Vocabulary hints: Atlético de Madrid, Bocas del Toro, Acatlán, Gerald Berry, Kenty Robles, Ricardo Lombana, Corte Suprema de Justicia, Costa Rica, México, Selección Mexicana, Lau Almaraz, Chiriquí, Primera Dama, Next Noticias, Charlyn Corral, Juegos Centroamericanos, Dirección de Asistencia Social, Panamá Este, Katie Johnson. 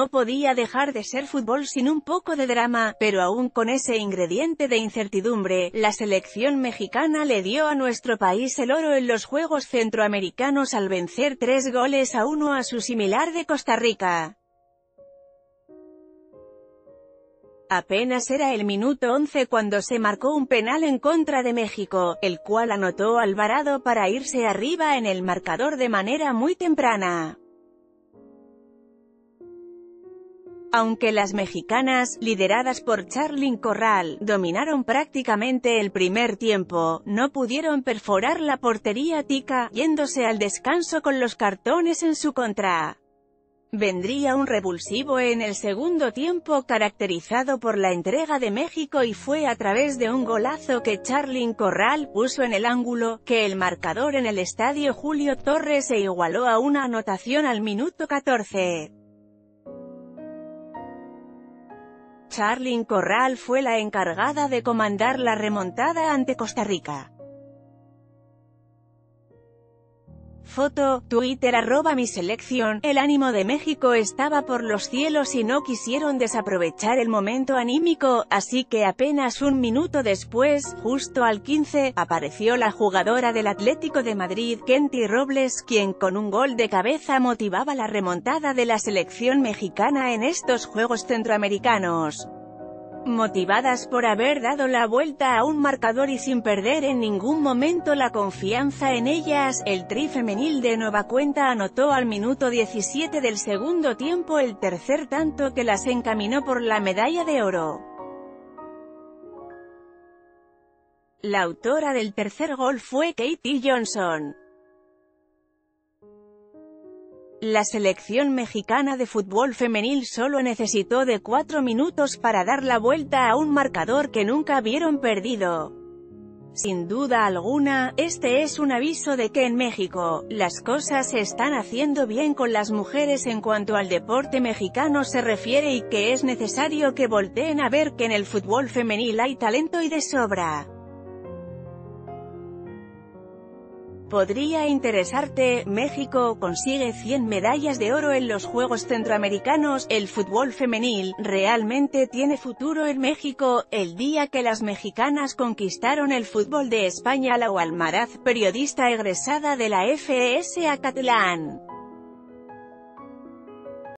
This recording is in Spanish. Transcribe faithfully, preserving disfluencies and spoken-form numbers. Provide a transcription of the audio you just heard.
No podía dejar de ser fútbol sin un poco de drama, pero aún con ese ingrediente de incertidumbre, la selección mexicana le dio a nuestro país el oro en los Juegos Centroamericanos al vencer tres goles a uno a su similar de Costa Rica. Apenas era el minuto once cuando se marcó un penal en contra de México, el cual anotó Alvarado para irse arriba en el marcador de manera muy temprana. Aunque las mexicanas, lideradas por Charlyn Corral, dominaron prácticamente el primer tiempo, no pudieron perforar la portería tica, yéndose al descanso con los cartones en su contra. Vendría un revulsivo en el segundo tiempo caracterizado por la entrega de México y fue a través de un golazo que Charlyn Corral puso en el ángulo, que el marcador en el estadio Julio Torres se igualó a una anotación al minuto catorce. Charlyn Corral fue la encargada de comandar la remontada ante Costa Rica. Foto, Twitter arroba mi selección. El ánimo de México estaba por los cielos y no quisieron desaprovechar el momento anímico, así que apenas un minuto después, justo al quince, apareció la jugadora del Atlético de Madrid, Kenty Robles, quien con un gol de cabeza motivaba la remontada de la selección mexicana en estos Juegos Centroamericanos. Motivadas por haber dado la vuelta a un marcador y sin perder en ningún momento la confianza en ellas, el tri femenil de nueva cuenta anotó al minuto diecisiete del segundo tiempo el tercer tanto que las encaminó por la medalla de oro. La autora del tercer gol fue Katie Johnson. La selección mexicana de fútbol femenil solo necesitó de cuatro minutos para dar la vuelta a un marcador que nunca vieron perdido. Sin duda alguna, este es un aviso de que en México, las cosas se están haciendo bien con las mujeres en cuanto al deporte mexicano se refiere y que es necesario que volteen a ver que en el fútbol femenil hay talento y de sobra. Podría interesarte, México consigue cien medallas de oro en los Juegos Centroamericanos, el fútbol femenil realmente tiene futuro en México. El día que las mexicanas conquistaron el fútbol de España, Lau Almaraz, periodista egresada de la F E S Acatlán.